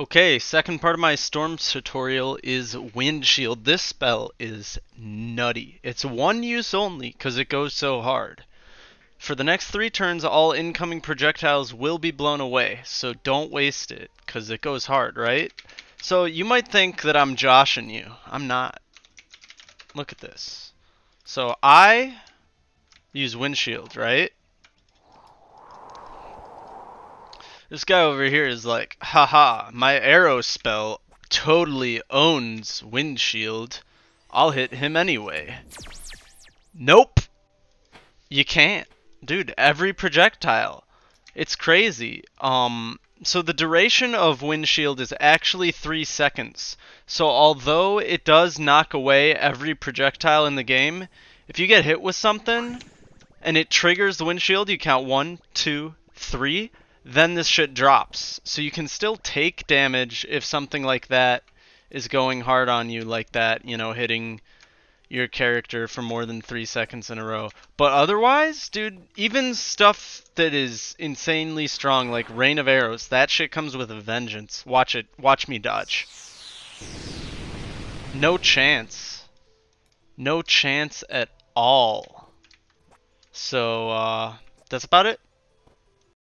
Okay, second part of my Storms tutorial is Windshield. This spell is nutty. It's one use only because it goes so hard. For the next 3 turns, all incoming projectiles will be blown away, so don't waste it because it goes hard, right? So you might think that I'm joshing you. I'm not. Look at this. So I use Windshield, right? This guy over here is like, haha, my arrow spell totally owns Windshield. I'll hit him anyway. Nope. You can't. Dude, every projectile. It's crazy. So the duration of Windshield is actually 3 seconds. So although it does knock away every projectile in the game, if you get hit with something and it triggers the Windshield, you count 1, 2, 3. Then this shit drops. So you can still take damage if something like that is going hard on you like that, you know, hitting your character for more than 3 seconds in a row. But otherwise, dude, even stuff that is insanely strong, like Rain of Arrows, that shit comes with a vengeance. Watch it. Watch me dodge. No chance. No chance at all. So, that's about it.